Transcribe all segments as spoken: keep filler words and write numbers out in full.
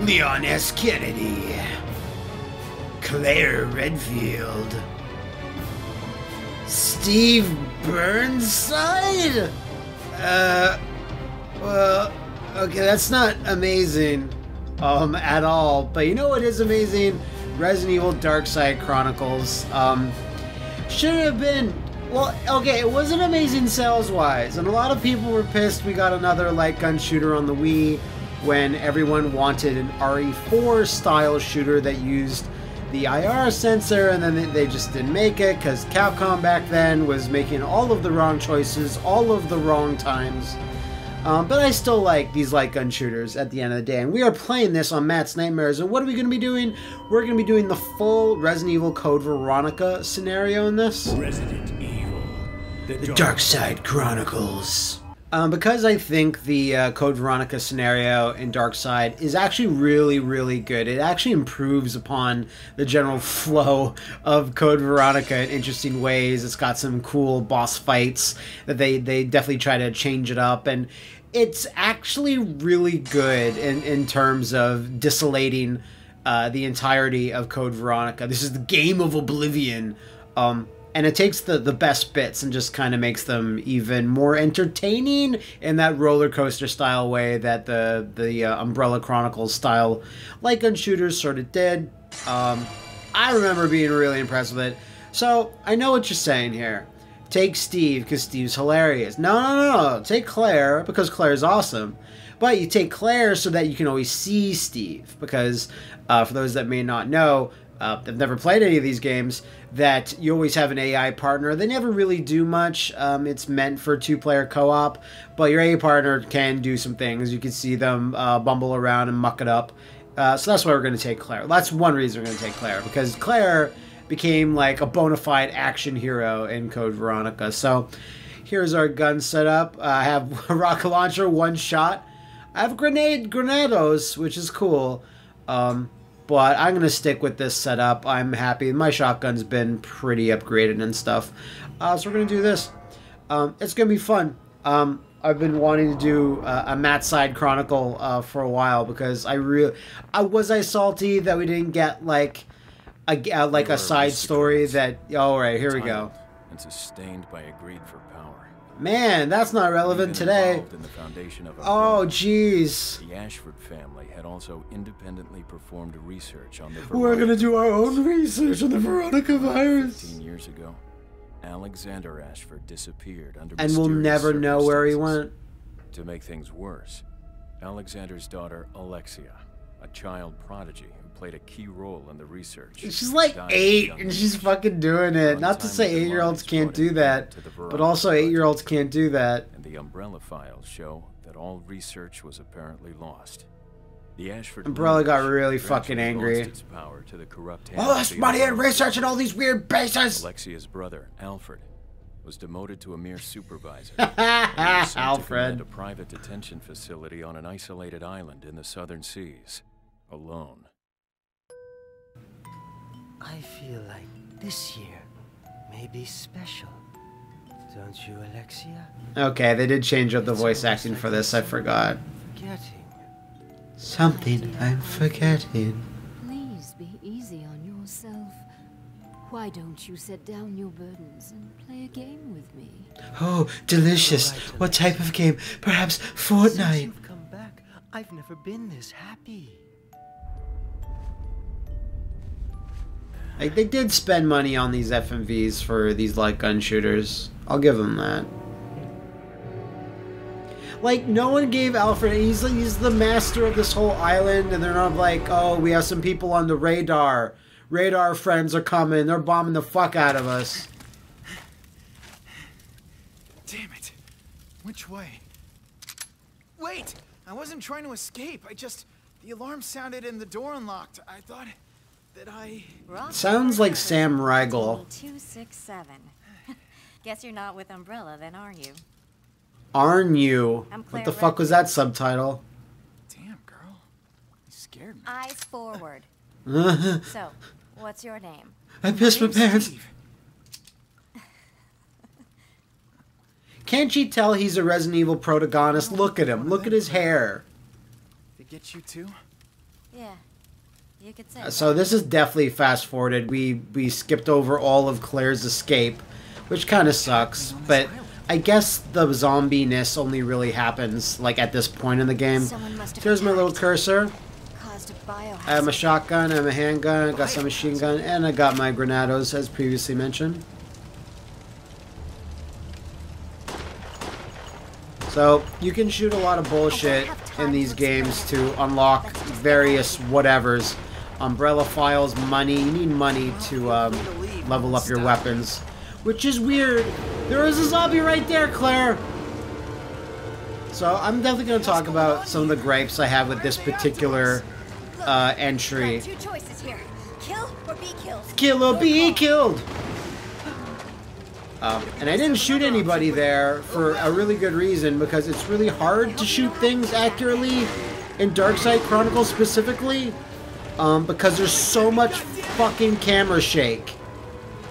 Leon S. Kennedy, Claire Redfield, Steve Burnside? Uh, well, okay, that's not amazing um, at all, but you know what is amazing? Resident Evil Darkside Chronicles. Um, should have been, well, okay, it wasn't amazing sales-wise, and a lot of people were pissed we got another light gun shooter on the Wii when everyone wanted an R E four style shooter that used the I R sensor, and then they just didn't make it because Capcom back then was making all of the wrong choices, all of the wrong times. Um, but I still like these light gun shooters at the end of the day, and we are playing this on Matt's Nightmares. And what are we going to be doing? We're going to be doing the full Resident Evil Code Veronica scenario in this. Resident Evil, the, the Darkside Chronicles. Um, because I think the uh, Code Veronica scenario in Darkside is actually really, really good. It actually improves upon the general flow of Code Veronica in interesting ways. It's got some cool boss fights that they, they definitely try to change it up. And it's actually really good in, in terms of desolating uh, the entirety of Code Veronica. This is the game of oblivion. Um... And it takes the, the best bits and just kind of makes them even more entertaining in that roller coaster style way that the the uh, Umbrella Chronicles style light gun shooters sort of did. Um, I remember being really impressed with it. So I know what you're saying here. Take Steve because Steve's hilarious. No, no, no, no. Take Claire because Claire's awesome. But you take Claire so that you can always see Steve because uh, for those that may not know, Uh, I've never played any of these games, that you always have an A I partner. They never really do much. Um, it's meant for two-player co-op, but your A I partner can do some things. You can see them uh, bumble around and muck it up. Uh, so that's why we're going to take Claire. That's one reason we're going to take Claire, because Claire became like a bona fide action hero in Code Veronica. So here's our gun setup. Uh, I have a rocket launcher, one shot. I have grenade granados, which is cool. Um... But I'm going to stick with this setup. I'm happy. My shotgun's been pretty upgraded and stuff. Uh, so we're going to do this. Um, it's going to be fun. Um, I've been wanting to do uh, a Matside Chronicle uh, for a while because I really... I, was I salty that we didn't get, like, a, uh, like a side story that... All right, here we go. And sustained by a greed for power. Man, that's not relevant today. In the foundation of oh, jeez. The Ashford family had also independently performed research on the Veronica. We're going to do our own research on the Veronica virus. fifteen years ago, Alexander Ashford disappeared under and we'll never know where he went. To make things worse, Alexander's daughter, Alexia, a child prodigy who played a key role in the research. She's like eight and she's fucking doing it. Not to say eight-year-olds can't do that, but also eight-year-olds can't do that. And the Umbrella files show that all research was apparently lost. The Ashford Umbrella got really fucking angry. Lost its power to the corrupt hands. All this money and research and all these weird bases. Alexia's brother, Alfred, was demoted to a mere supervisor. Alfred. A private detention facility on an isolated island in the southern seas, alone. I feel like this year may be special. Don't you, Alexia? Okay, they did change up the it's voice acting like for this. I forgot. Forgetting. Something I'm forgetting. Please be easy on yourself. Why don't you set down your burdens and play a game with me? Oh, delicious. Right, what type of game? Perhaps Fortnite. Since you've come back, I've never been this happy. Like, they did spend money on these F M Vs for these light gun shooters. I'll give them that. Like, no one gave Alfred... He's, he's the master of this whole island, and they're not like, oh, we have some people on the radar. Radar friends are coming. They're bombing the fuck out of us. Damn it. Which way? Wait! I wasn't trying to escape. I just... The alarm sounded and the door unlocked. I thought... That I... Sounds like Sam Riegel. two six seven. Guess you're not with Umbrella then, are you? Aren't you? What the fuck was that subtitle? Damn, girl. You scared me. Eyes forward. So, what's your name? I pissed my pants. Can't you tell he's a Resident Evil protagonist? Look at him. Look at his hair. They get you too? Yeah, you could say. So this is definitely fast forwarded. We we skipped over all of Claire's escape, which kind of sucks. But I guess the zombiness only really happens like at this point in the game. Here's my little cursor. I have a shotgun, I have a handgun, I got some machine gun, and I got my granados as previously mentioned. So you can shoot a lot of bullshit in these games to unlock various whatevers. Umbrella files, money. You need money to um, level up your weapons. Which is weird. There is a zombie right there, Claire! So I'm definitely going to talk about some of the gripes I have with this particular uh, entry. Two choices here. Kill or be killed. Kill or be killed! Um, and I didn't shoot anybody there for a really good reason, because it's really hard to shoot things accurately in Darkside Chronicles specifically, um, because there's so much fucking camera shake.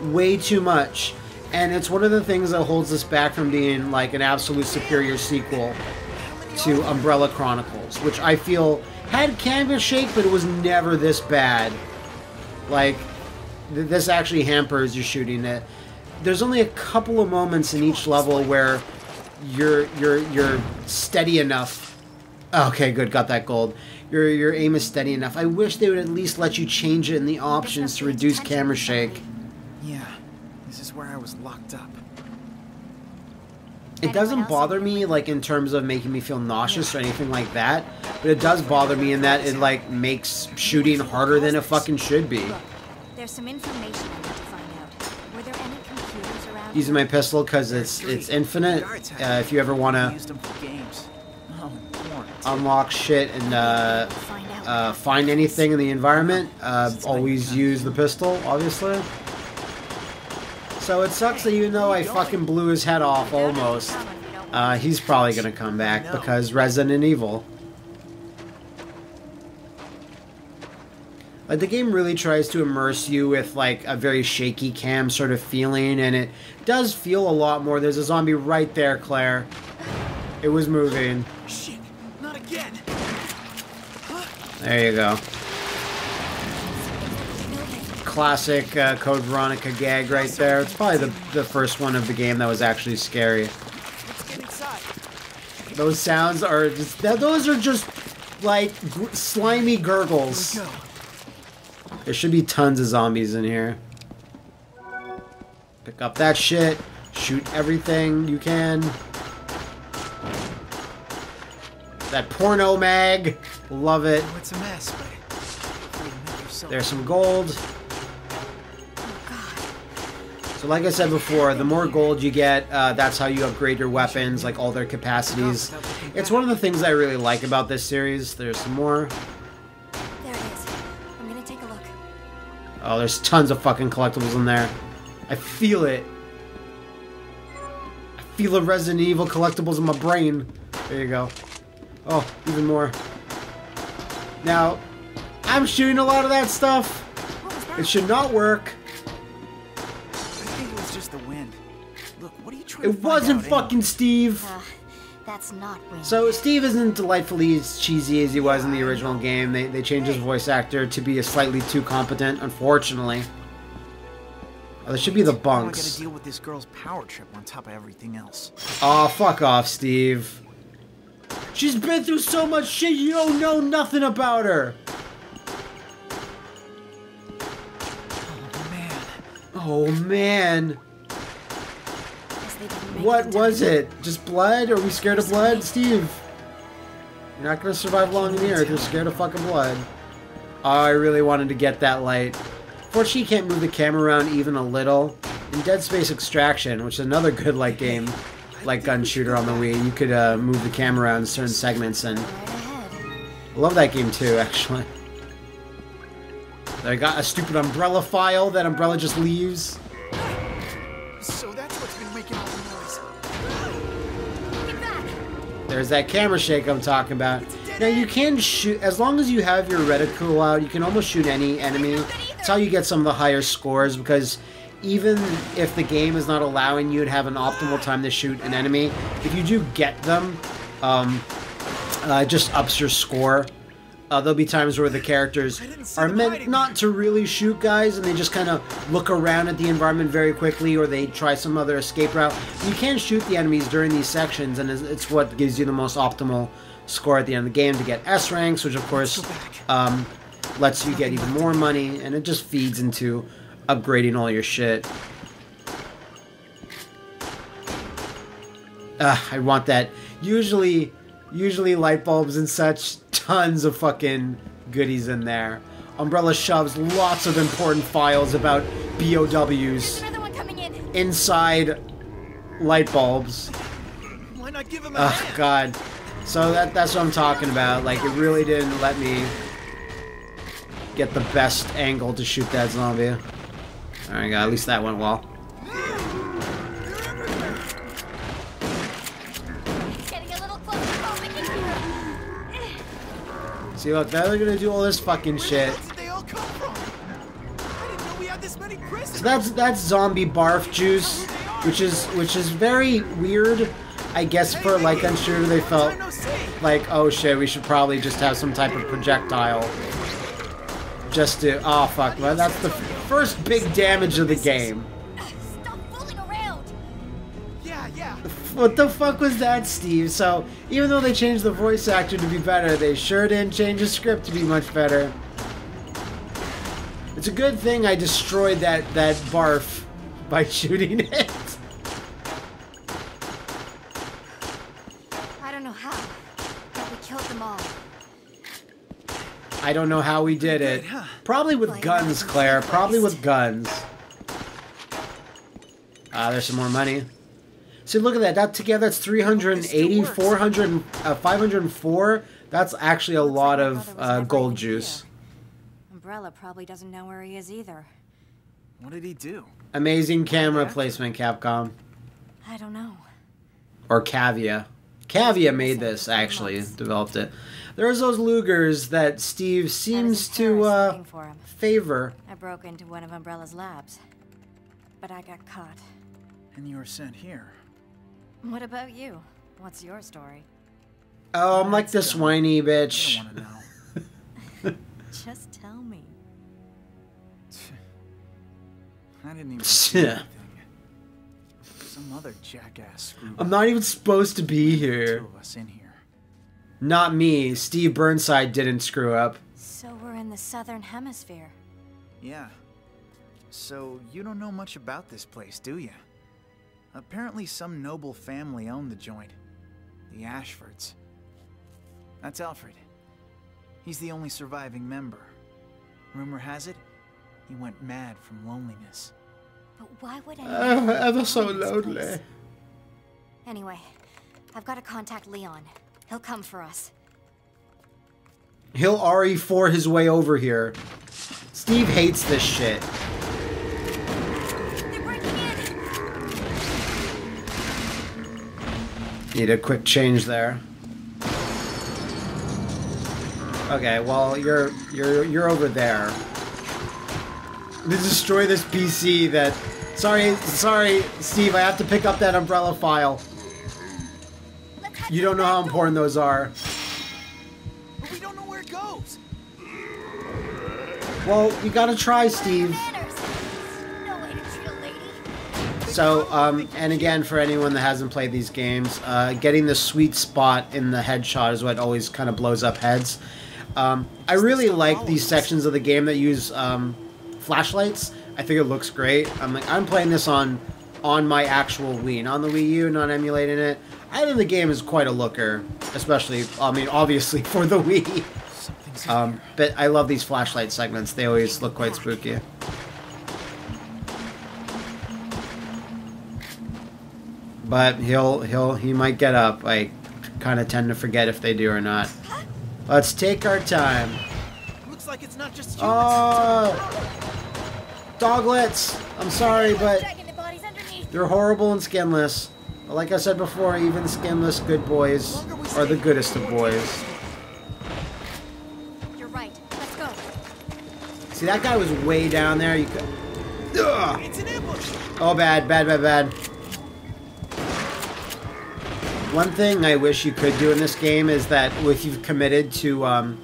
Way too much. And it's one of the things that holds us back from being like an absolute superior sequel to Umbrella Chronicles, which I feel had camera shake, but it was never this bad. Like, th this actually hampers your shooting it. There's only a couple of moments in each level where you're you're you're steady enough. Okay, good, got that gold. Your your aim is steady enough. I wish they would at least let you change it in the options to reduce camera shake. Yeah, this is where I was locked up. It doesn't bother me like in terms of making me feel nauseous or anything like that, but it does bother me in that it like makes shooting harder than it fucking should be. There's some information. Using my pistol because it's it's infinite. Uh, if you ever want to unlock shit and uh, uh, find anything in the environment, uh, always use the pistol, obviously. So it sucks that even though I fucking blew his head off almost, uh, he's probably gonna come back because Resident Evil. Like, the game really tries to immerse you with, like, a very shaky cam sort of feeling, and it does feel a lot more. There's a zombie right there, Claire. It was moving. Shit, not again. There you go. Classic uh, Code Veronica gag right there. It's probably the, the first one of the game that was actually scary. Those sounds are just... Those are just, like, slimy gurgles. There should be tons of zombies in here. Pick up that shit. Shoot everything you can. That porno mag. Love it. Oh, it's a mess, but there's some gold. Oh, God. So like I said before, the more gold you get, uh, that's how you upgrade your weapons, like all their capacities. It's one of the things I really like about this series. There's some more. Oh, there's tons of fucking collectibles in there. I feel it. I feel the Resident Evil collectibles in my brain. There you go. Oh, even more. Now, I'm shooting a lot of that stuff. That? It should not work. I think it was just the wind. Look, what are you trying to do? It wasn't fucking Steve. Uh, that's not wind. So Steve isn't delightfully as cheesy as he was in the original game. They, they changed his voice actor to be a slightly too competent, unfortunately. Oh, there should be the bunks. I gotta deal with this girl's power trip on top of everything else. Aw, fuck off, Steve. She's been through so much shit, you don't know nothing about her. Oh, man. Oh, man. What was it? Just blood? Are we scared of blood, Steve? You're not gonna survive long in the earth. You're scared of fucking blood. Oh, I really wanted to get that light. Fortunately, you can't move the camera around even a little. In Dead Space Extraction, which is another good like game, like gun shooter on the Wii, you could uh, move the camera around in certain segments, and I love that game too, actually. I got a stupid umbrella file. That umbrella just leaves. There's that camera shake I'm talking about. Now you can shoot, as long as you have your reticle out, you can almost shoot any enemy. That's how you get some of the higher scores, because even if the game is not allowing you to have an optimal time to shoot an enemy, if you do get them, um, uh, it just ups your score. Uh, there'll be times where the characters are meant not to really shoot guys, and they just kind of look around at the environment very quickly, or they try some other escape route. You can shoot the enemies during these sections, and it's what gives you the most optimal score at the end of the game to get S ranks, which of course um, lets you get even more money, and it just feeds into upgrading all your shit. Uh, I want that. Usually, usually light bulbs and such. Tons of fucking goodies in there. Umbrella shoves lots of important files about B O Ws in. Inside light bulbs. Why not give him a oh, God. So that, that's what I'm talking about. Like, it really didn't let me get the best angle to shoot that zombie. All right, God, at least that went well. See, look, now they're gonna do all this fucking shit. So that's that's zombie barf juice, which is which is very weird, I guess, for like I'm sure they felt like, oh shit, we should probably just have some type of projectile, just to oh fuck, well that's the first big damage of the game. What the fuck was that, Steve? So, even though they changed the voice actor to be better, they sure didn't change the script to be much better. It's a good thing I destroyed that, that barf by shooting it. I don't know how, but we killed them all. I don't know how we did it. Probably with guns, Claire. Probably with guns. Ah, uh, there's some more money. See, look at that. That together, that's three hundred eighty, four hundred, uh, five hundred four. That's actually a lot of uh, gold juice. Umbrella probably doesn't know where he is either. What did he do? Amazing camera placement, Capcom. I don't know. Or Cavia. Cavia made this, actually. Developed it. There's those Lugers that Steve seems to uh, favor. I broke into one of Umbrella's labs, but I got caught. And you were sent here. What about you? What's your story? Oh, I'm like this whiny bitch. I don't want to know. Just tell me. I didn't even see anything. Some other jackass. I'm not even supposed to be here. Two of us in here. Not me. Steve Burnside didn't screw up. So we're in the southern hemisphere. Yeah. So you don't know much about this place, do you? Apparently some noble family owned the joint. The Ashfords. That's Alfred. He's the only surviving member. Rumor has it, he went mad from loneliness. But why would I... I'm ever so lonely. Anyway, I've got to contact Leon. He'll come for us. He'll R E four his way over here. Steve hates this shit. Need a quick change there. Okay, well you're you're you're over there. Let's destroy this P C that. Sorry, sorry, Steve. I have to pick up that Umbrella file. You don't know how important those are. But we don't know where it goes. Well, you gotta try, Steve. So, um, and again, for anyone that hasn't played these games, uh, getting the sweet spot in the headshot is what always kind of blows up heads. Um, I really like these sections of the game that use um, flashlights. I think it looks great. I'm like, I'm playing this on on my actual Wii, not on the Wii U, not emulating it. I think the game is quite a looker, especially, I mean, obviously for the Wii. Um, but I love these flashlight segments. They always look quite spooky. But he'll he'll he might get up. I kind of tend to forget if they do or not. Let's take our time. Looks like it's not just humans. Oh, doglets. I'm sorry, but they're horrible and skinless. But like I said before, even skinless good boys are the goodest of boys. You're right. Let's go. See, that guy was way down there. You could. Ugh. It's an ambush. Oh, bad, bad, bad, bad. One thing I wish you could do in this game is that if you've committed to um,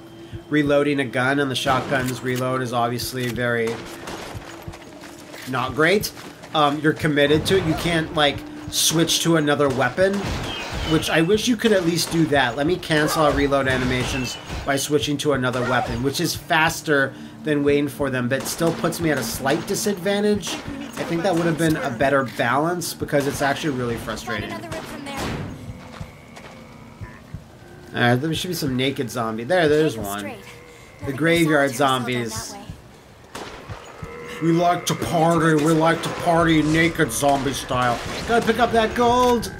reloading a gun and the shotgun's reload is obviously very not great. Um, you're committed to it. You can't, like, switch to another weapon, which I wish you could at least do that. Let me cancel our reload animations by switching to another weapon, which is faster than waiting for them, but still puts me at a slight disadvantage. I think that would have been a better balance because it's actually really frustrating. Alright, there should be some naked zombie. There, there's one. The graveyard zombies. We like to party, we like to party naked zombie style. Gotta pick up that gold!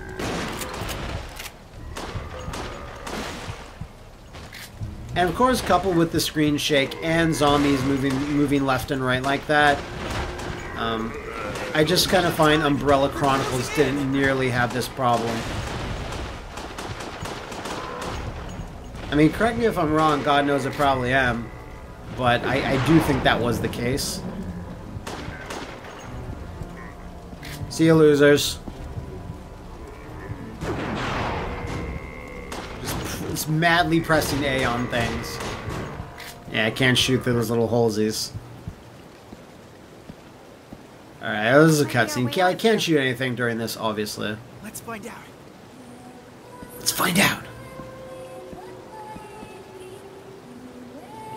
And of course, coupled with the screen shake and zombies moving moving left and right like that, um, I just kind of find Umbrella Chronicles didn't nearly have this problem. I mean, correct me if I'm wrong, God knows I probably am, but I, I do think that was the case. See you, losers. Just, just madly pressing A on things. Yeah, I can't shoot through those little holesies. Alright, this is a cutscene. I can't shoot anything during this, obviously. Let's find out. Let's find out.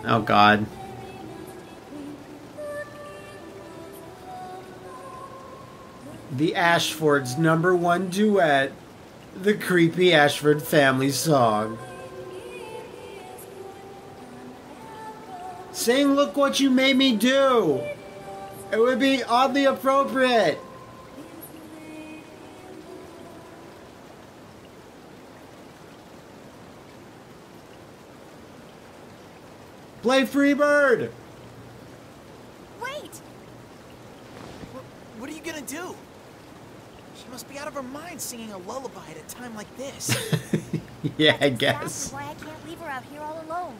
Oh, God. The Ashfords' number one duet, the creepy Ashford family song. Sing Look What You Made Me Do. It would be oddly appropriate. Play Freebird! Wait! What, what are you gonna do? She must be out of her mind singing a lullaby at a time like this. Yeah, I guess. That's why I can't leave her out here all alone.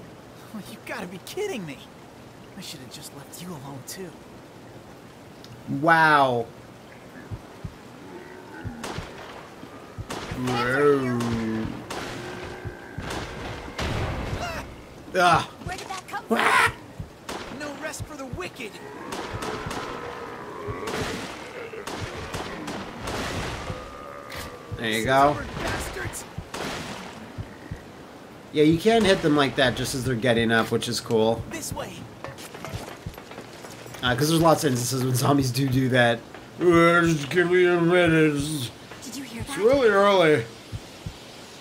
Well, you gotta be kidding me. I should have just left you alone, too. Wow. Whoa. Ah. Where did that come from? No rest for the wicked. There you go. Yeah, you can hit them like that just as they're getting up, which is cool. This way. Uh, because there's lots of instances when zombies do do that. Just give me a minute. Did you hear that? It's really early.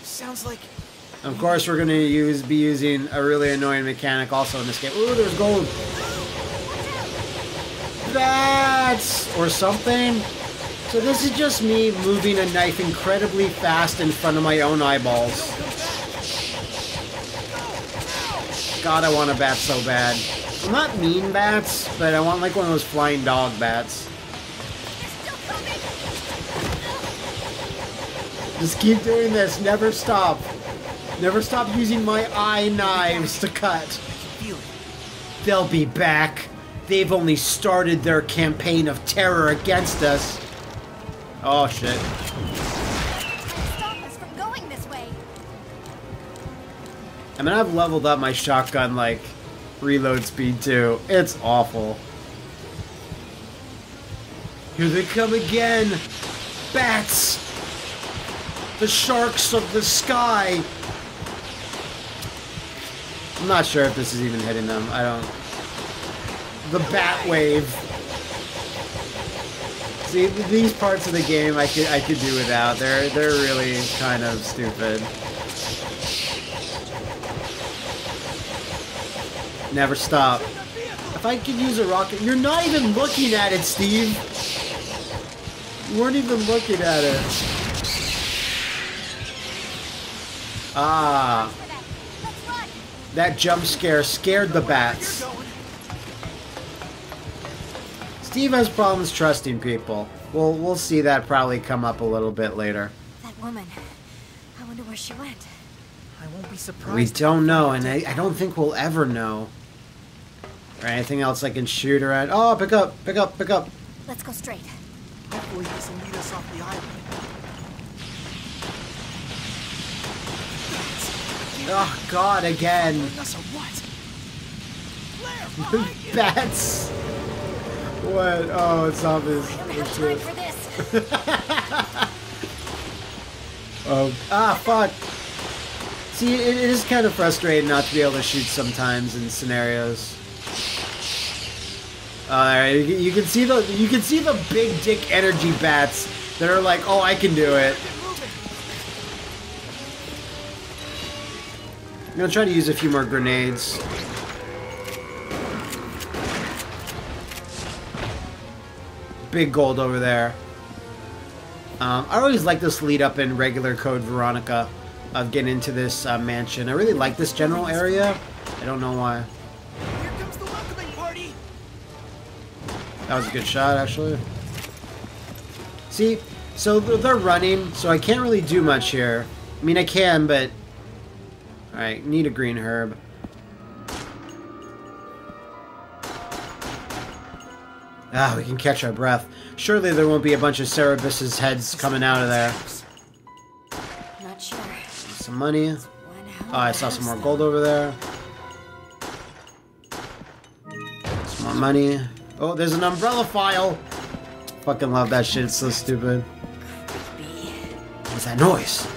Sounds like. Of course, we're gonna use be using a really annoying mechanic also in this game. Ooh, there's gold. That's or something. So this is just me moving a knife incredibly fast in front of my own eyeballs. God, I want a bat so bad. Well, not mean bats, but I want like one of those flying dog bats. Just keep doing this. Never stop. Never stop using my eye knives to cut. They'll be back. They've only started their campaign of terror against us. Oh shit. Stop us from going this way. I mean, I've leveled up my shotgun like reload speed too. It's awful. Here they come again. Bats. The sharks of the sky. I'm not sure if this is even hitting them. I don't. The bat wave. See, these parts of the game I could I could do without. They're they're really kind of stupid. Never stop. If I could use a rocket, you're not even looking at it, Steve. You weren't even looking at it. Ah, that jump scare scared the bats. Steve has problems trusting people. We'll we'll see that probably come up a little bit later. That woman. I wonder where she went. I won't be surprised. We don't know, and I, I don't think we'll ever know. Or anything else I can shoot her at. Oh, pick up, pick up, pick up. Let's go straight. Hopefully this will lead us off the island. Oh God, again. What? Bats. What? Oh, it's obvious. I don't have time for this. um, ah, fuck. See, it is kind of frustrating not to be able to shoot sometimes in scenarios. All right, you can see the you can see the big dick energy bats that are like, oh, I can do it. I'm gonna try to use a few more grenades. Big gold over there. Um, I always like this lead up in regular Code Veronica of getting into this uh, mansion. I really like this general area. I don't know why. Here comes the welcoming party. That was a good shot, actually. See, so they're running, so I can't really do much here. I mean, I can, but all right, need a green herb. Ah, we can catch our breath. Surely there won't be a bunch of Cerebus's heads coming out of there. Not sure. Some money. Oh, I saw some more gold over there. Some more money. Oh, there's an umbrella file. Fucking love that shit. It's so stupid. What's that noise?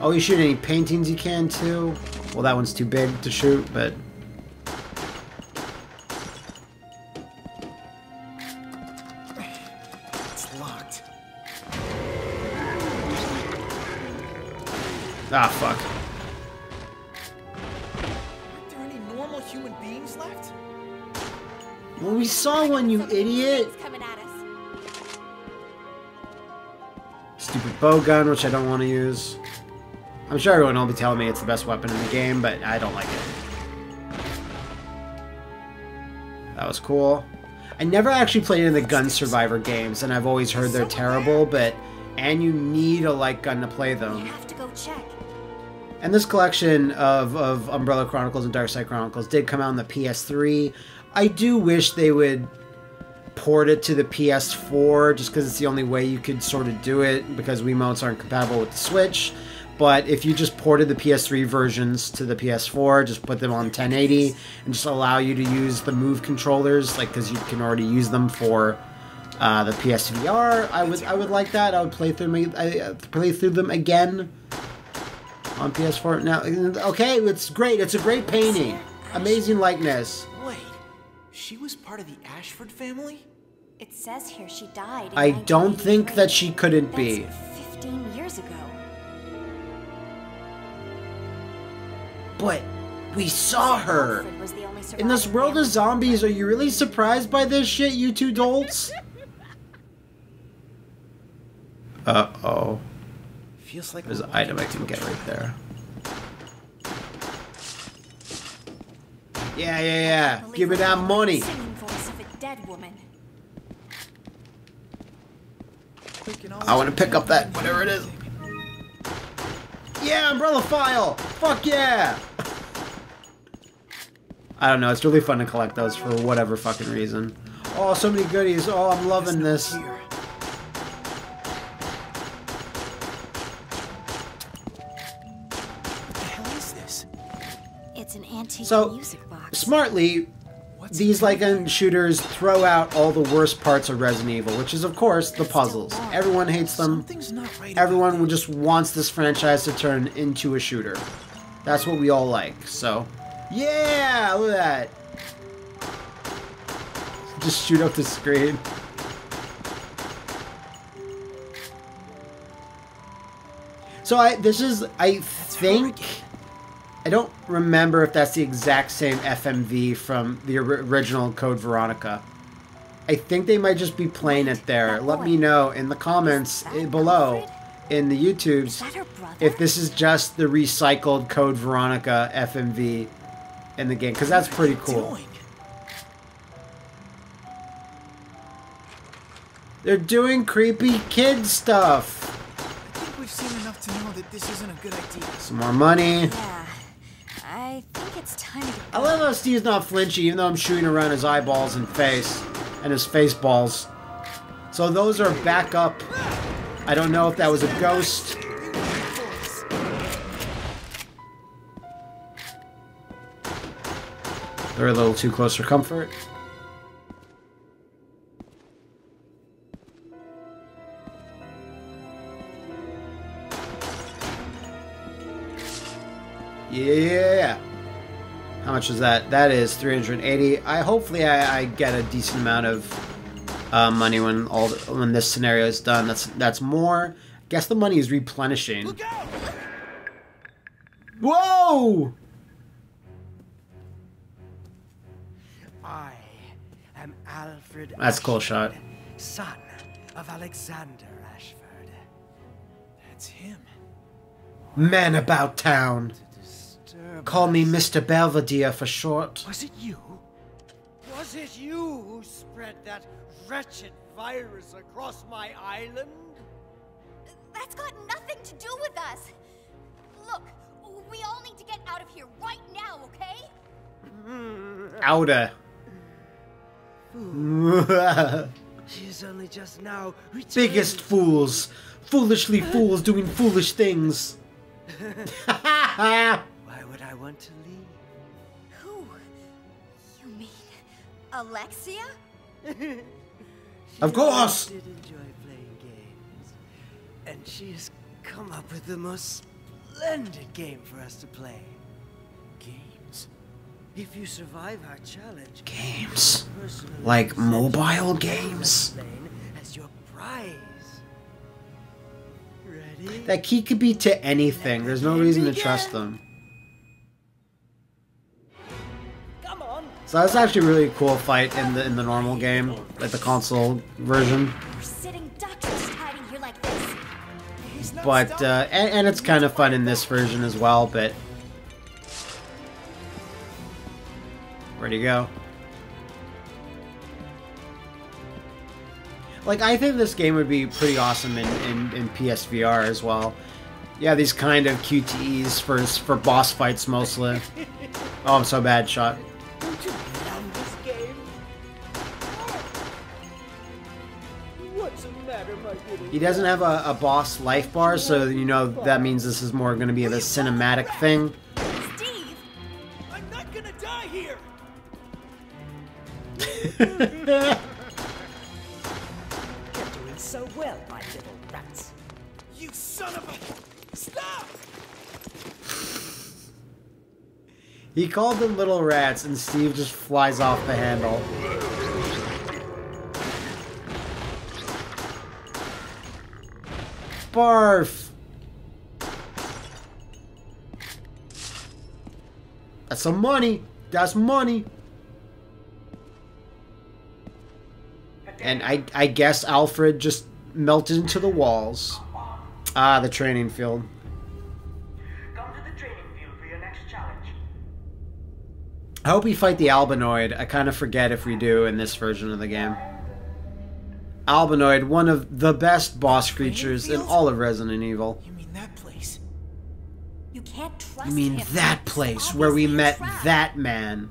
Oh, you shoot any paintings you can too. Well, that one's too big to shoot, but. Ah, fuck. Aren't there any normal human beings left? Well, we saw one, you idiot! Stupid bow gun, which I don't want to use. I'm sure everyone will be telling me it's the best weapon in the game, but I don't like it. That was cool. I never actually played in the Gun Survivor games, and I've always heard they're terrible, but... And you need a light gun to play them. You have to go check. And this collection of, of Umbrella Chronicles and Darkside Chronicles did come out on the P S three. I do wish they would port it to the P S four, just because it's the only way you could sort of do it, because Wiimotes aren't compatible with the Switch. But if you just ported the P S three versions to the P S four, just put them on ten eighty, and just allow you to use the Move controllers, like, because you can already use them for... Uh, the P S V R, I would I would like that. I would play through me I, play through them again on P S four now. Okay, it's great. It's a great painting, amazing likeness. Wait, she was part of the Ashford family. It says here she died. I don't think that she couldn't be. Fifteen years ago. But we saw her. In this world of zombies, are you really surprised by this shit, you two dolts? Uh-oh. Feels like there's an item I can get right there. Yeah, yeah, yeah. Give me that money. I want to pick up that, whatever it is. Yeah, umbrella file. Fuck yeah. I don't know. It's really fun to collect those for whatever fucking reason. Oh, so many goodies. Oh, I'm loving this. So, smartly, these like gun shooters throw out all the worst parts of Resident Evil, which is, of course, the puzzles. Everyone hates them. Everyone just wants this franchise to turn into a shooter. That's what we all like, so... Yeah! Look at that! Just shoot up the screen. So, I this is, I think... I don't remember if that's the exact same F M V from the original Code Veronica. I think they might just be playing it there. Let me know in the comments below, in the YouTubes, if this is just the recycled Code Veronica F M V in the game, because that's pretty cool. They're doing creepy kid stuff. I think we've seen enough to know that this isn't a good idea. Some more money. Yeah. I think it's time to go. I love how Steve's not flinchy, even though I'm shooting around his eyeballs and face, and his face balls. So those are back up. I don't know if that was a ghost. They're a little too close for comfort. Yeah! How much is that? That is three hundred eighty. I hopefully I, I get a decent amount of uh, money when all the, when this scenario is done. That's that's more. I guess the money is replenishing. Look out! Whoa! I am Alfred. That's a cool shot. Son of Alexander Ashford. That's him. Man about town. Call me Mister Belvedere for short. Was it you? Was it you who spread that wretched virus across my island? That's got nothing to do with us. Look, we all need to get out of here right now, okay? Outer. She's only just now returned. Biggest fools. Foolishly fools doing foolish things. Would I want to leave? Who? You mean Alexia? Of course. She did enjoy playing games, and she has come up with the most splendid game for us to play. Games. If you survive our challenge, games. Like mobile games. As your prize. Ready? That key could be to anything. There's no reason to trust them. So that's actually a really cool fight in the in the normal game, like the console version. But uh, and, and it's kind of fun in this version as well. But where'd he go? Like, I think this game would be pretty awesome in in, in P S V R as well. Yeah, these kind of Q T Es for for boss fights mostly. Oh, I'm so bad shot. Don't you love this game? What's the matter, my goodie? He doesn't have a, a boss life bar, so you know that means this is more going to be of a cinematic thing. Steve, I'm not gonna die here. You're doing so well, my little rats. You son of a! Stop! He called them little rats, and Steve just flies off the handle. Barf! That's some money! That's money! And I, I guess Alfred just melted into the walls. Ah, the training field. I hope we fight the Albinoid. I kind of forget if we do in this version of the game. Albinoid, one of the best boss creatures in all of Resident Evil. You mean that place? You can't trust him. You mean that place where we met that man?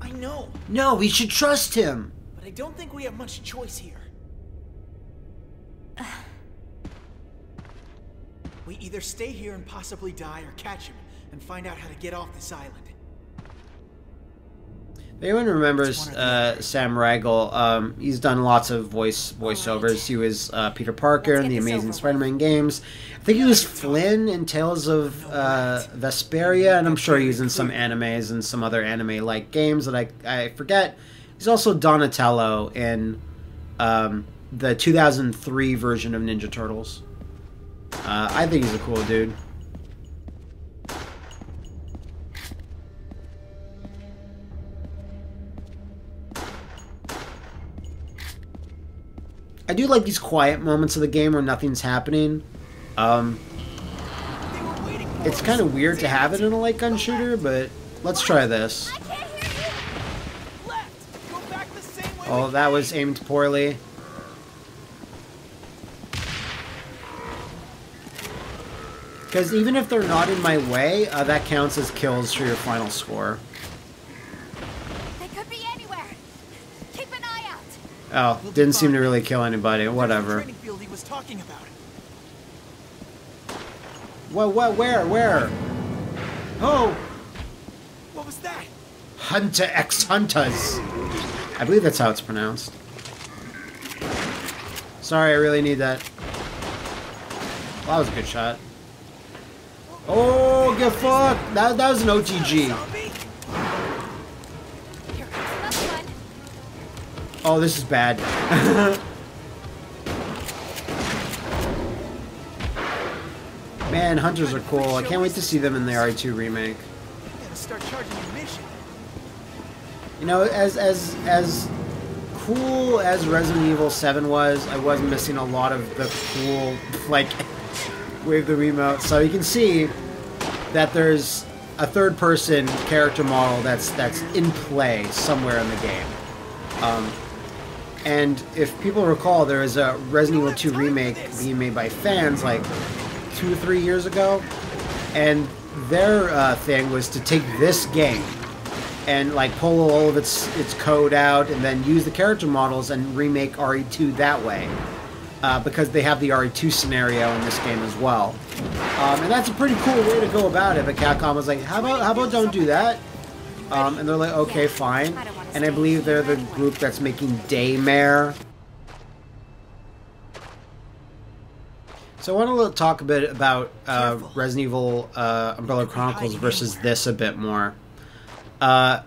I know. No, we should trust him. But I don't think we have much choice here. We either stay here and possibly die, or catch him and find out how to get off this island. Anyone remembers uh, Sam Riegel? Um, he's done lots of voice voiceovers. He was uh, Peter Parker in the Amazing Spider-Man games. I think he was Flynn in Tales of uh, Vesperia, and I'm sure he's in some animes and some other anime-like games that I I forget. He's also Donatello in um, the two thousand three version of Ninja Turtles. Uh, I think he's a cool dude. I do like these quiet moments of the game where nothing's happening. Um, it's kind of weird to have it in a light gun shooter, but let's try this. Oh, that was aimed poorly. Because even if they're not in my way, uh, that counts as kills for your final score. Oh, didn't seem to really kill anybody. Whatever. What? What? Where? Where? Oh! What was that? Hunter X Hunters. I believe that's how it's pronounced. Sorry, I really need that. Well, that was a good shot. Oh, get fucked! That, that was an O T G. Oh, this is bad. Man, hunters are cool. I can't wait to see them in the R E two remake. You know, as as as cool as Resident Evil seven was, I was missing a lot of the cool, like, wave the remote. So you can see that there's a third-person character model that's that's in play somewhere in the game. Um, and if people recall, there is a Resident Evil two remake being made by fans like two or three years ago, and their uh, thing was to take this game and like pull all of its its code out and then use the character models and remake R E two that way, uh, because they have the R E two scenario in this game as well. Um, and that's a pretty cool way to go about it, but Capcom was like, how about, how about don't do that? Um, and they're like, okay, fine. And I believe they're the group that's making Daymare. So I want to talk a bit about uh, Resident Evil uh, Umbrella Chronicles versus this a bit more. Uh,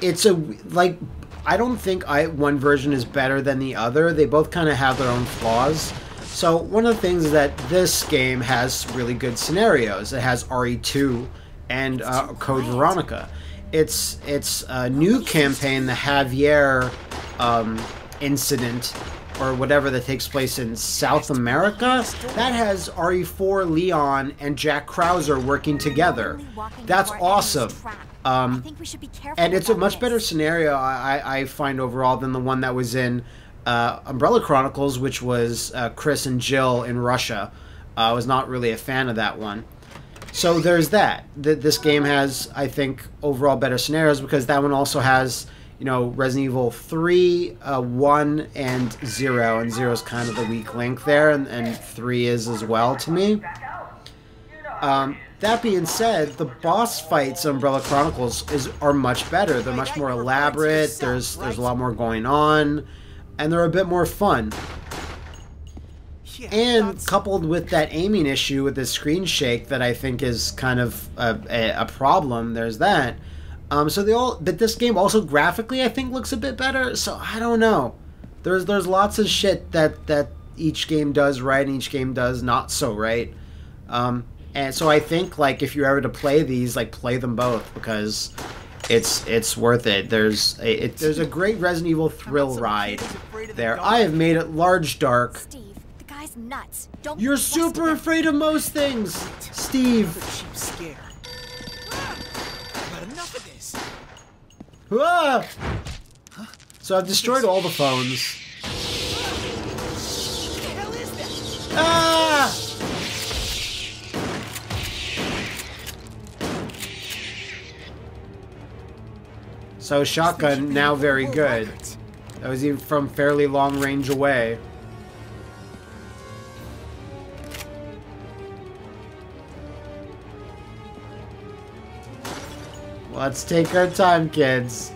it's a, like, I don't think I, one version is better than the other. They both kind of have their own flaws. So one of the things is that this game has really good scenarios. It has R E two and uh, Code Veronica. It's it's a new campaign, the Javier um, incident, or whatever, that takes place in South America. That has R E four, Leon, and Jack Krauser working together. That's awesome. Um, and it's a much better scenario, I, I find, overall, than the one that was in uh, Umbrella Chronicles, which was uh, Chris and Jill in Russia. Uh, I was not really a fan of that one. So there's that. This game has, I think, overall better scenarios because that one also has, you know, Resident Evil three, uh, one, and zero. And zero is kind of the weak link there, and, and three is as well to me. Um, that being said, the boss fights in Umbrella Chronicles is are much better. They're much more elaborate. There's there's a lot more going on, and they're a bit more fun. And coupled with that aiming issue with this screen shake that I think is kind of a, a, a problem, there's that. Um, so they all, but this game also graphically I think looks a bit better. So I don't know. There's there's lots of shit that that each game does right and each game does not so right. Um, and so I think, like, if you're ever to play these, like, play them both because it's it's worth it. There's a, it, there's a great Resident Evil thrill ride there. I have made it large dark. Nuts. Don't You're super afraid of most things, Steve. Ah! So I've destroyed all the phones. Ah! So shotgun now very good. That was even from fairly long range away. Let's take our time, kids.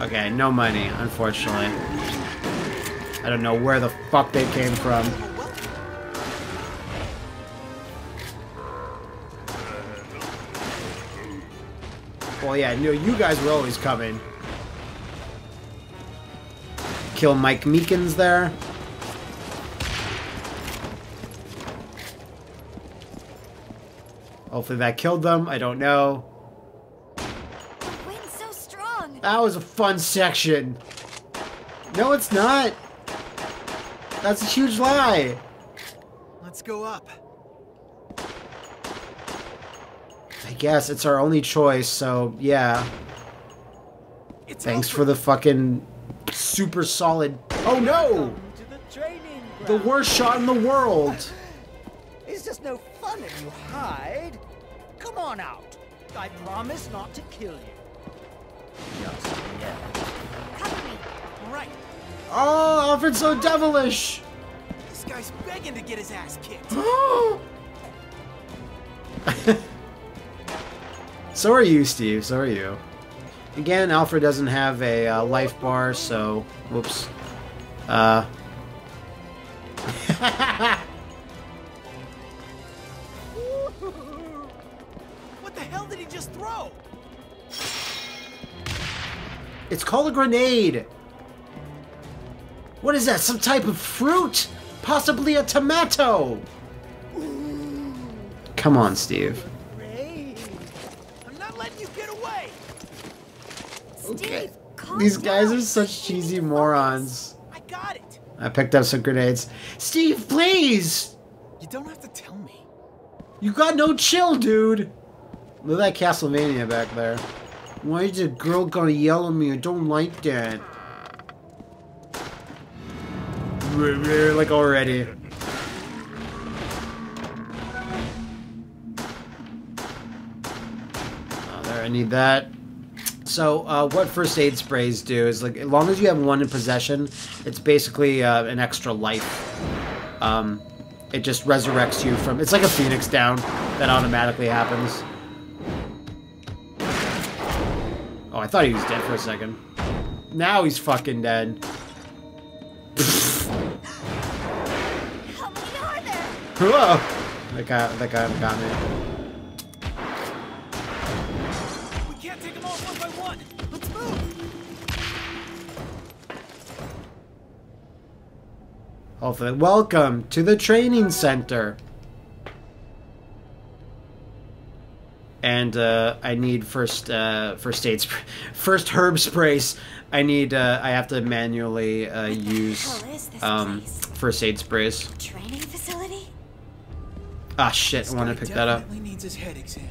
Okay, no money, unfortunately. I don't know where the fuck they came from. Well, yeah, no, you guys were always coming. Kill Mike Meekins there. Hopefully that killed them. I don't know. The wind's so strong. That was a fun section. No, it's not. That's a huge lie. Let's go up. I guess it's our only choice, so yeah. It's Thanks Alfred. for the fucking super solid. Oh no! The, the worst shot in the world. It's just no fun if you hide. Come on out. I promise not to kill you. Just yeah. Cover me. Right. Oh, Alfred's so devilish. This guy guy's begging to get his ass kicked. So are you, Steve. So are you. Again, Alfred doesn't have a uh, life bar, so... Whoops. Uh... What the hell did he just throw? It's called a grenade. What is that? Some type of fruit? Possibly a tomato. Ooh. Come on, Steve. I'm not letting you get away. Okay. Steve, these guys down. Are such cheesy morons. I got it. I picked up some grenades. Steve, please. You don't have to tell me. You got no chill, dude. Look at that Castlevania back there. Why is the girl gonna yell at me? I don't like that. Like already. Oh, there, I need that. So, uh, what first aid sprays do is, like, as long as you have one in possession, it's basically uh, an extra life. Um, it just resurrects you from... It's like a Phoenix Down that automatically happens. Oh, I thought he was dead for a second. Now he's fucking dead. Whoa! That guy, that guy got me. We can't take them all one by one. Let's move. Hopefully, welcome to the training center. And uh, I need first, uh, first aid, sp first herb sprays. I need. Uh, I have to manually uh, use um, first aid sprays. Training facility. Ah, shit, this I want to pick that up. Needs his head examined.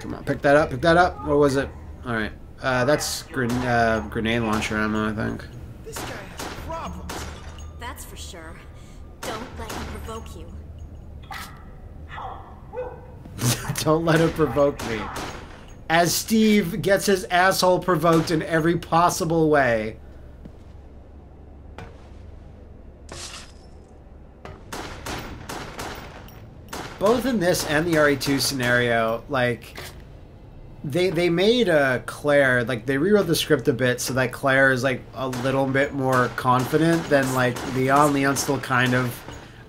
Come on, pick that up, pick that up. What was it? Alright. Uh, that's gren uh, grenade launcher ammo, I think. This guy has problems. That's for sure. Don't let him provoke you. Don't let him provoke me. As Steve gets his asshole provoked in every possible way. Both in this and the R E two scenario, like, they they made uh, Claire, like, they rewrote the script a bit so that Claire is, like, a little bit more confident than, like, Leon. Leon's still kind of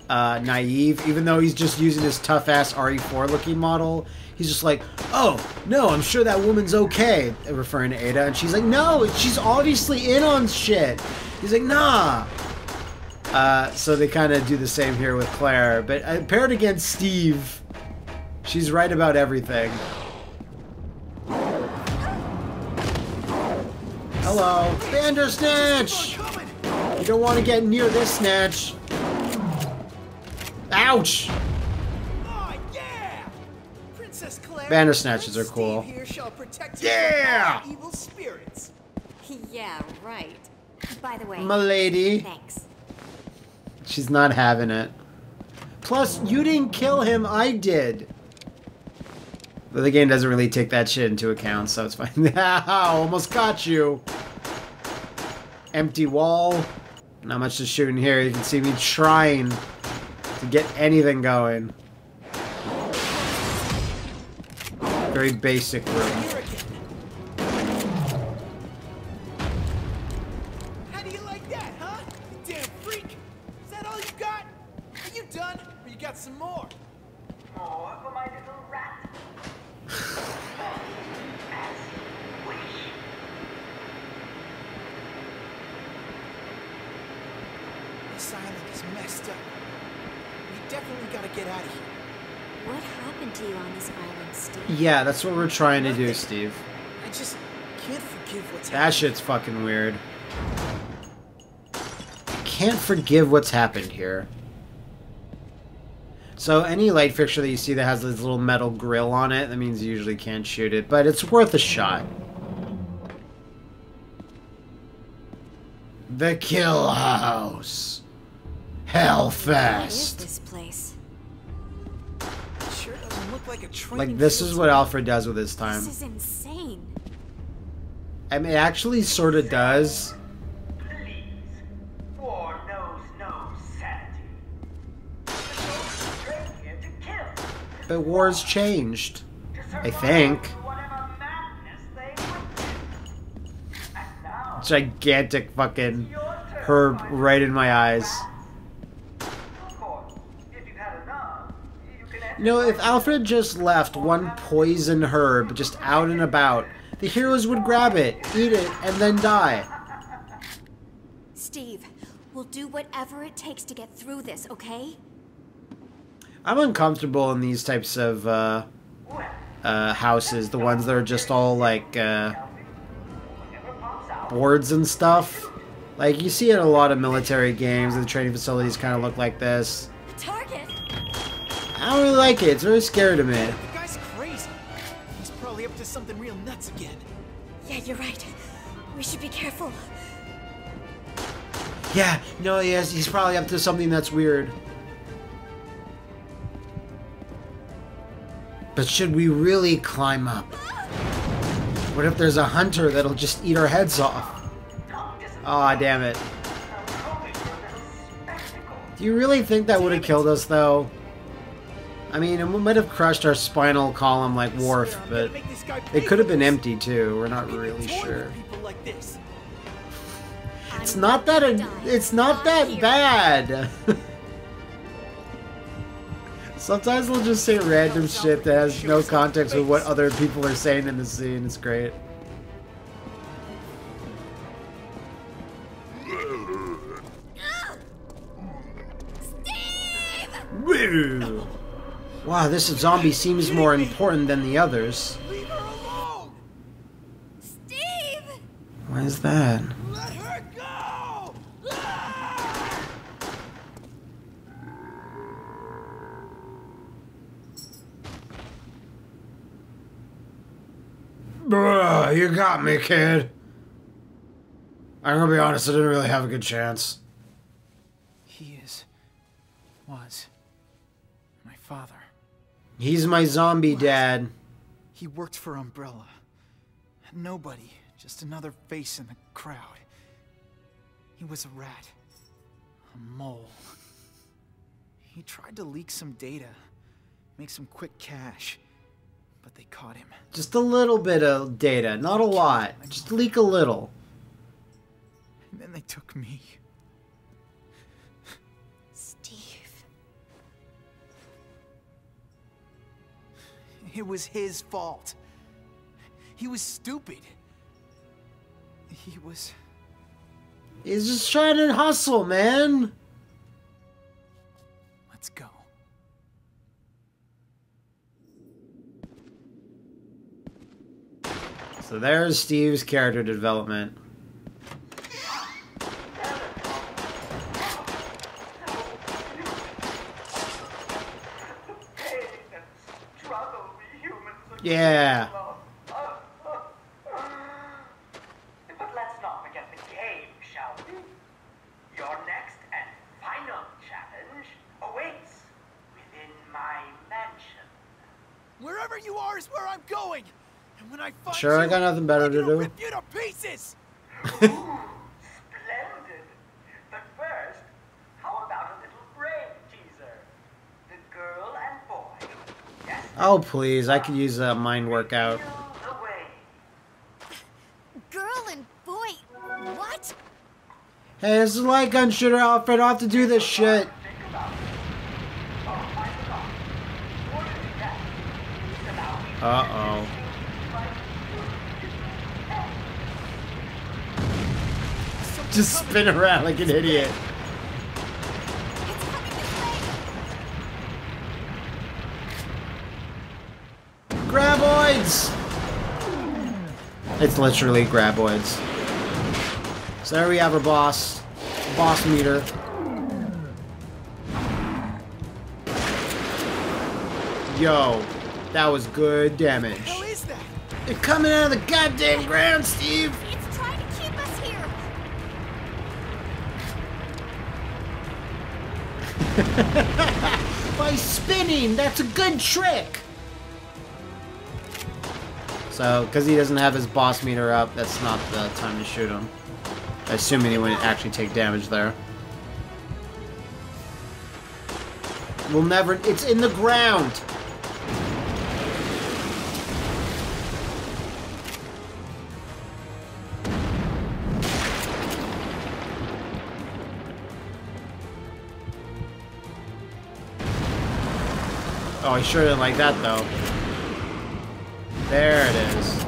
uh, naive, even though he's just using his tough-ass R E four looking model. He's just like, oh, no, I'm sure that woman's okay, referring to Ada. And she's like, no, she's obviously in on shit. He's like, nah. Uh, so they kind of do the same here with Claire. But uh, paired against Steve, she's right about everything. Hello. Bandersnatch! You don't want to get near this snatch. Ouch! Bandersnatches are cool. Yeah! Evil spirits. Yeah, right. By the way, my lady. Thanks. She's not having it. Plus, you didn't kill him, I did. But the game doesn't really take that shit into account, so it's fine. Almost got you. Empty wall. Not much to shoot in here. You can see me trying to get anything going. Very basic room. How do you like that, huh? You damn freak! Is that all you got? Are you done? Or you got some more? More for my little rat. As you wish. This island is messed up. We definitely gotta get out of here. What happened to you on this island, Steve? Yeah, that's what we're trying to do, Steve. I just can't forgive what's happened. That shit's fucking weird. I can't forgive what's happened here. So any light fixture that you see that has this little metal grill on it, that means you usually can't shoot it, but it's worth a shot. The Kill House. Hellfest. What is this place? Like, this is what Alfred does with his time. This is insane. I mean, it actually sort of does. The war's changed, I think. Gigantic fucking herb right in my eyes. You know, if Alfred just left one poison herb just out and about, the heroes would grab it, eat it, and then die. Steve, we'll do whatever it takes to get through this, okay? I'm uncomfortable in these types of uh, uh, houses, the ones that are just all like uh, boards and stuff. Like you see in a lot of military games, and the training facilities kind of look like this. Target. I don't really like it. It's very scary to me. The guy's crazy. He's probably up to something real nuts again. Yeah, you're right. We should be careful. Yeah, no, he is. He's probably up to something that's weird. But should we really climb up? What if there's a hunter that'll just eat our heads off? Aw, oh, damn it. Do you really think that would have killed us, though? I mean, it might have crushed our spinal column like Worf, but it could have been empty, too. We're not really sure. It's not that... It's not that bad! Sometimes they'll just say random shit that has no context with what other people are saying in the scene. It's great. Steve! Wow, this zombie seems more important than the others. Leave her alone! Steve! Why is that? Let her go! Bruh, you got me, kid. I'm gonna be honest, I didn't really have a good chance. He is... was... my father. He's my zombie dad. He worked for Umbrella. Nobody, just another face in the crowd. He was a rat. A mole. He tried to leak some data, make some quick cash. But they caught him. Just a little bit of data, not a lot. Just leak a little. And then they took me. Steve. It was his fault. He was stupid. He was... He's just trying to hustle, man. Let's go. So there's Steve's character development. Yeah. But let's not forget the game, shall we? Your next and final challenge awaits within my mansion. Wherever you are is where I'm going. And when I find sure, you, I got nothing better to do. Rip you to pieces. Ooh, splendid. But first, how about a little brain teaser? The girl and boy. Yes. Oh please, I could use a mind workout. Girl and boy, what? Hey, this is like gun shooter Alfred. I have to do this shit. Uh oh. Just spin around like an idiot. Graboids! It's literally graboids. So there we have our boss. Boss meter. Yo, that was good damage. What the hell is that? They're coming out of the goddamn ground, Steve! By spinning, that's a good trick. So, because he doesn't have his boss meter up, that's not the time to shoot him. Assuming he wouldn't actually take damage there. We'll never... It's in the ground! Oh, he sure didn't like that, though. There it is.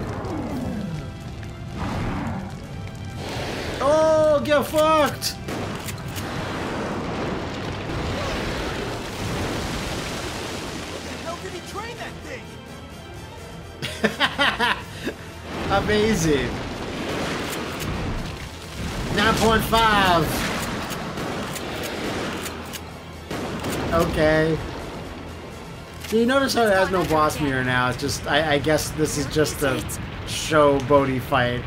Oh, get fucked! What the hell did he train that thing? Amazing. nine point five. Okay. So you notice how it has no boss mirror now. It's just, I, I guess this is just a showboaty fight.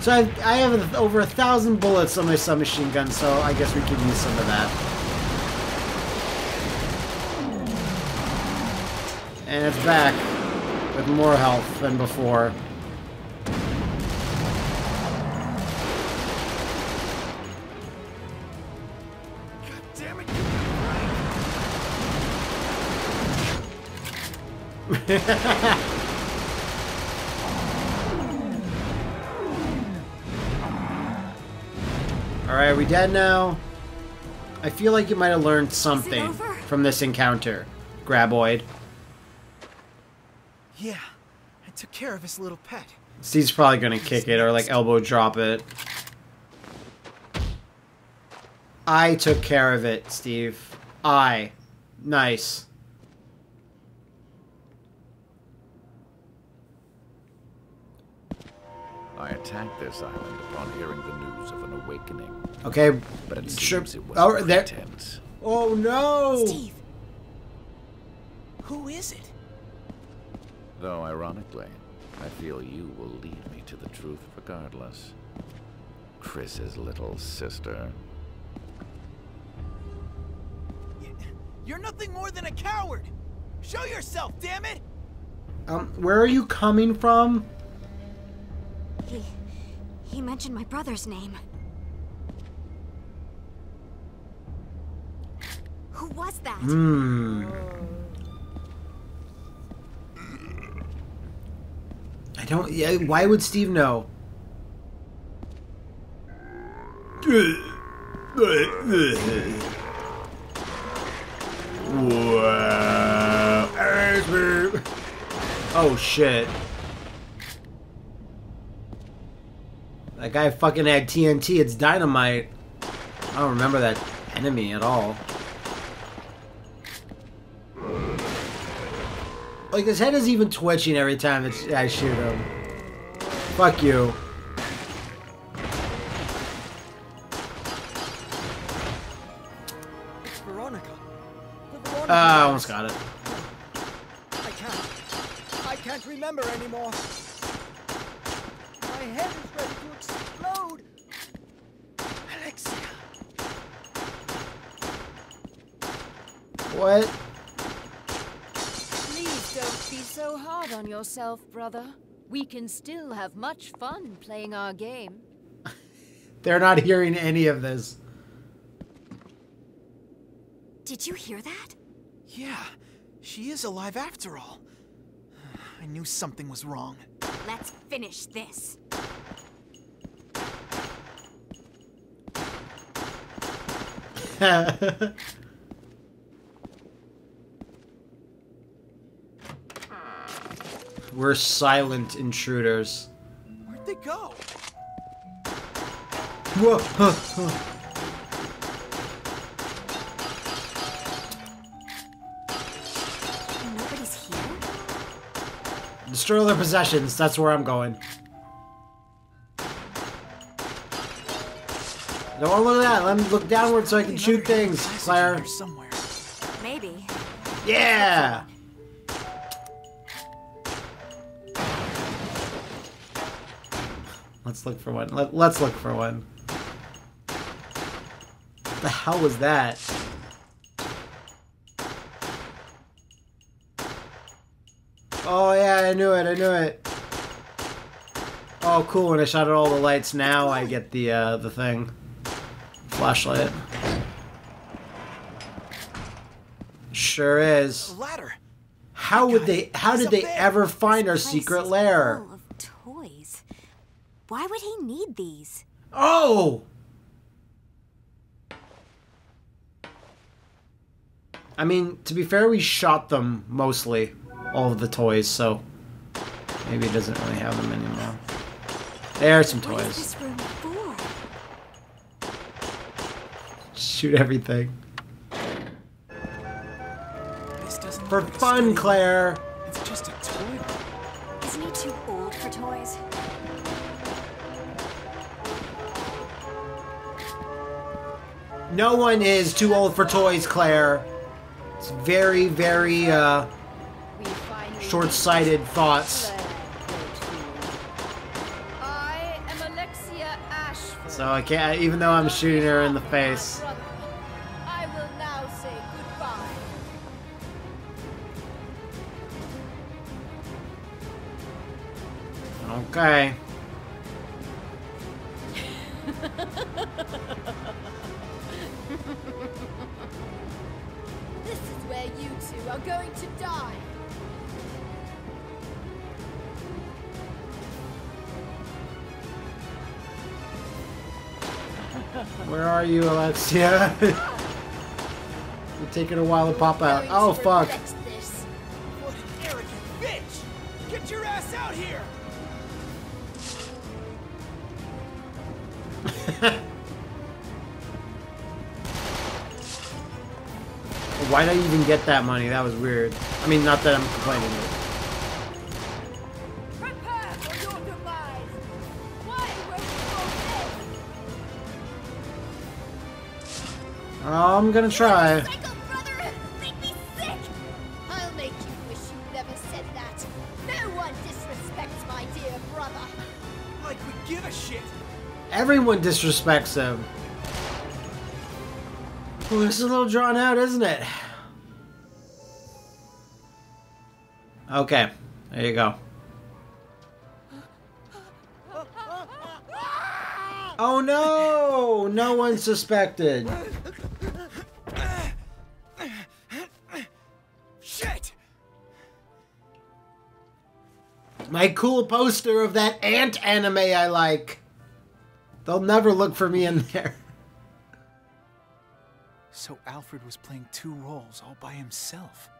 So I, I have over a thousand bullets on my submachine gun, so I guess we could use some of that. And it's back with more health than before. Alright, are we dead now? I feel like you might have learned something from this encounter, Graboid. Yeah, I took care of his little pet. Steve's probably gonna kick it or like elbow drop it. I took care of it, Steve. I. Nice. I attacked this island upon hearing the news of an awakening. Okay, but it seems sure. it was oh, pretense. Oh no! Steve, who is it? Though ironically, I feel you will lead me to the truth regardless. Chris's little sister. You're nothing more than a coward. Show yourself, damn it! Um, where are you coming from? He... he mentioned my brother's name. Who was that? Hmm. I don't... Yeah, why would Steve know? Oh, shit. That guy fucking had T N T, it's dynamite. I don't remember that enemy at all. Like, his head is even twitching every time it's, I shoot him. Fuck you. It's Veronica. The Veronica ah, I almost got it. I can't. I can't remember anymore. My head is ready to explode! Alexia! What? Please don't be so hard on yourself, brother. We can still have much fun playing our game. They're not hearing any of this. Did you hear that? Yeah, she is alive after all. I knew something was wrong. Let's finish this. We're silent intruders. Where'd they go? Whoa, huh, huh. Destroy their possessions, that's where I'm going. Don't look at that, let me look downward so I can shoot things, Claire. Maybe. Yeah! Let's look for one. Let, let's look for one. What the hell was that? Oh yeah, I knew it, I knew it. Oh cool, when I shot out all the lights, now I get the, uh, the thing. Flashlight. Sure is. Ladder. How would they, how did they ever find our secret lair? Full of toys. Why would he need these? Oh! I mean, to be fair, we shot them mostly, all of the toys, so maybe it doesn't really have them anymore. There are some toys. What is this room for? Shoot everything. This doesn't for fun, Claire. It's just a toy. Isn't he too old for toys? No one is too old for toys, Claire. It's very, very uh, short-sighted thoughts. I am Alexia Ashford. So I can't, even though I'm shooting her in the face. I will now say goodbye. Okay. Are going to die. Where are you, Alexia? You're taking a while to pop out. Oh fuck! What an arrogant bitch! Get your ass out here! Why did I even get that money? That was weird. I mean, not that I'm complaining. Prepare for your demise. Why were you so dead? I'm gonna try. Psycho brother, make me sick. I'll make you wish you never said that. No one disrespects my dear brother. Like we give a shit. Everyone disrespects him. Well, this is a little drawn out, isn't it? Okay, there you go. Oh no! No one suspected. Shit! My cool poster of that ant anime I like. They'll never look for me in there. So Alfred was playing two roles all by himself.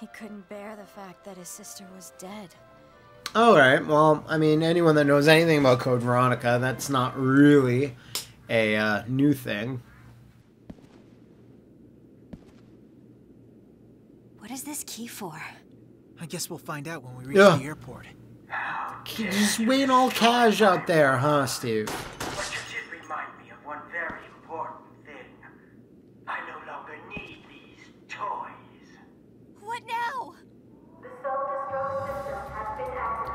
He couldn't bear the fact that his sister was dead. Alright, well, I mean, anyone that knows anything about Code Veronica, that's not really a uh, new thing. What is this key for? I guess we'll find out when we reach Ugh. the airport. Just waiting all cash out there, huh, Steve?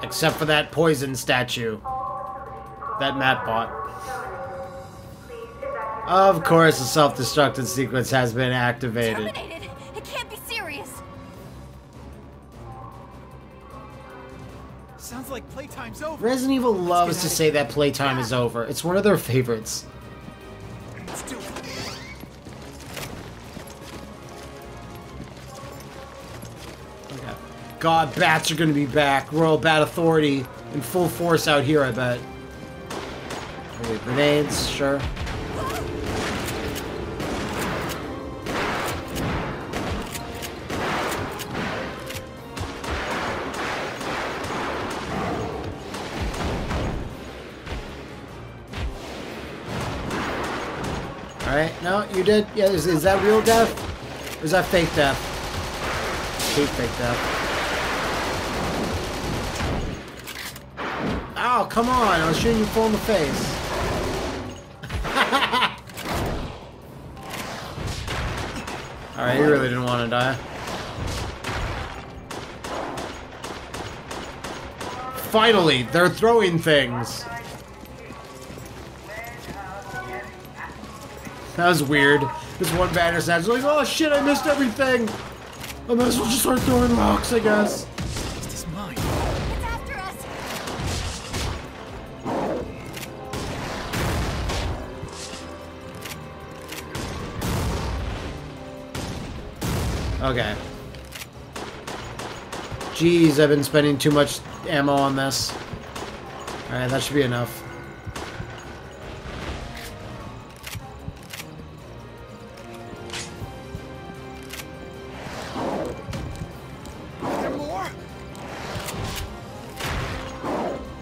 Except for that poison statue. That map bot. Of course, the self-destructed sequence has been activated. Terminated. It can't be serious. Sounds like playtime's over. Resident Evil loves to say that playtime yeah. is over. It's one of their favorites. Let's do it. God, bats are gonna be back. Royal Bat Authority in full force out here, I bet. Maybe grenades, sure. Alright, no, you did? Yeah, is, is that real death? Or is that fake death? I hate fake death. Oh, come on, I was shooting you full in the face. Alright, you really didn't want to die. Finally, they're throwing things. That was weird. This one batter sounds like, oh shit, I missed everything. I might as well just start throwing rocks, I guess. Okay. Jeez, I've been spending too much ammo on this. Alright, that should be enough.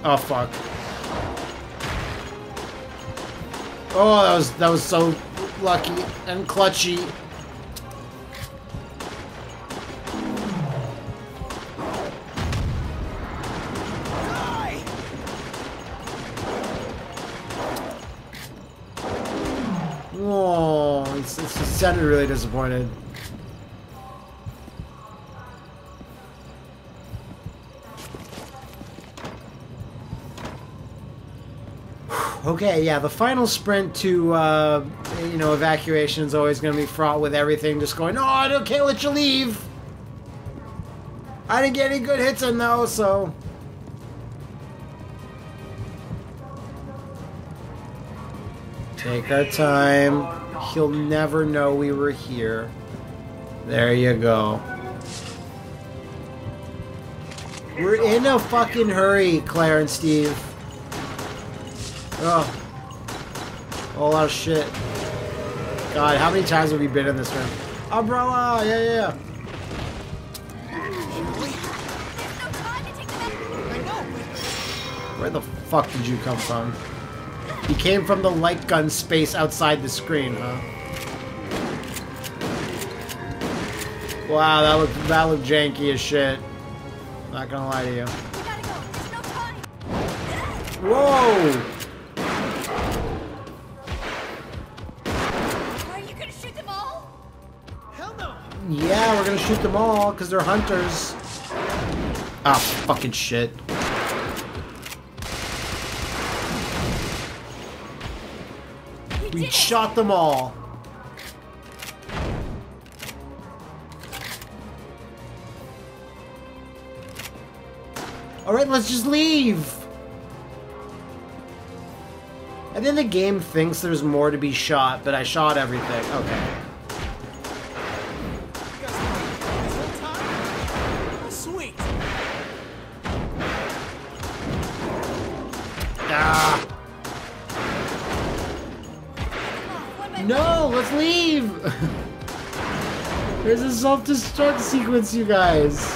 Oh fuck! Oh, that was that was so lucky and clutchy. Die. Whoa! It's, it's, it sounded really disappointed. Okay, yeah, the final sprint to, uh, you know, evacuation is always going to be fraught with everything just going, oh, I don't care, let you leave! I didn't get any good hits in though, so... Take our time. He'll never know we were here. There you go. We're in a fucking hurry, Claire and Steve. Oh, a whole lot of shit. God, how many times have we been in this room? Umbrella! Yeah, yeah, yeah. Where the fuck did you come from? You came from the light gun space outside the screen, huh? Wow, that looked, that looked janky as shit. Not gonna lie to you. Whoa! Yeah, we're gonna shoot them all, because they're hunters. Ah, oh, fucking shit. We, we shot them all. Alright, let's just leave. And then the game thinks there's more to be shot, but I shot everything. Okay. No, let's leave! There's a self-destruct sequence, you guys.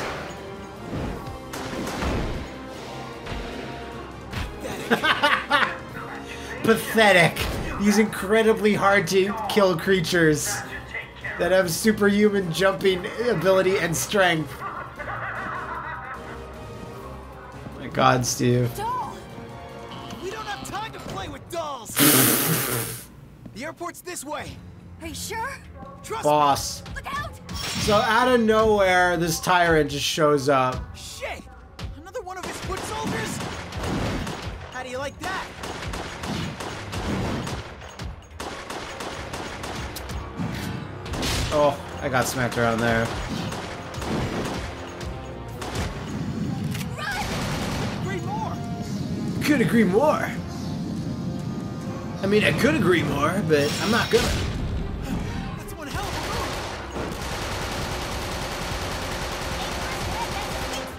Pathetic. Pathetic. These incredibly hard to kill creatures that have superhuman jumping ability and strength. My God, Steve. The airport's this way. Are you sure? Trust Boss. Me. Look out! So out of nowhere, this tyrant just shows up. Shit! Another one of his foot soldiers? How do you like that? Oh, I got smacked around there. Run! Agree more. Could agree more. I mean, I could agree more, but I'm not gonna. That's one hell of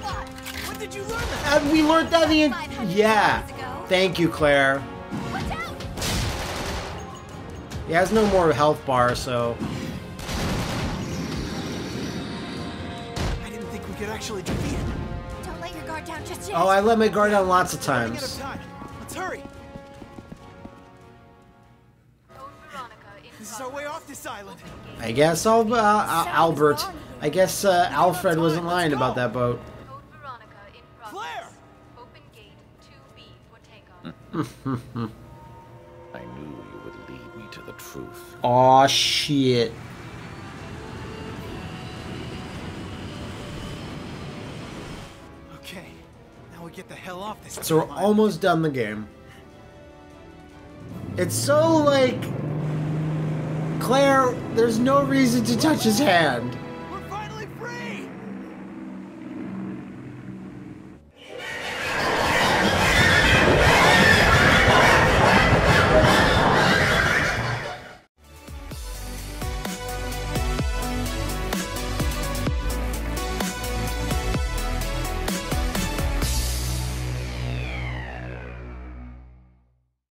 a move. When did you learn that? And we learned that the yeah. Thank you, Claire. Watch out. He has no more health bar, so. I didn't think we could actually defeat him. Don't let your guard down just yet. Oh, I let my guard down lots of times. Let's hurry. Our way off this island. I guess I'll, uh, uh, Albert. I guess uh, Alfred wasn't lying about that boat. Claire! Open gate two B for takeoff. I knew you would lead me to the truth. Aw, shit. Okay, now we get the hell off this. So we're almost done the game. It's so like. Claire, there's no reason to touch his hand.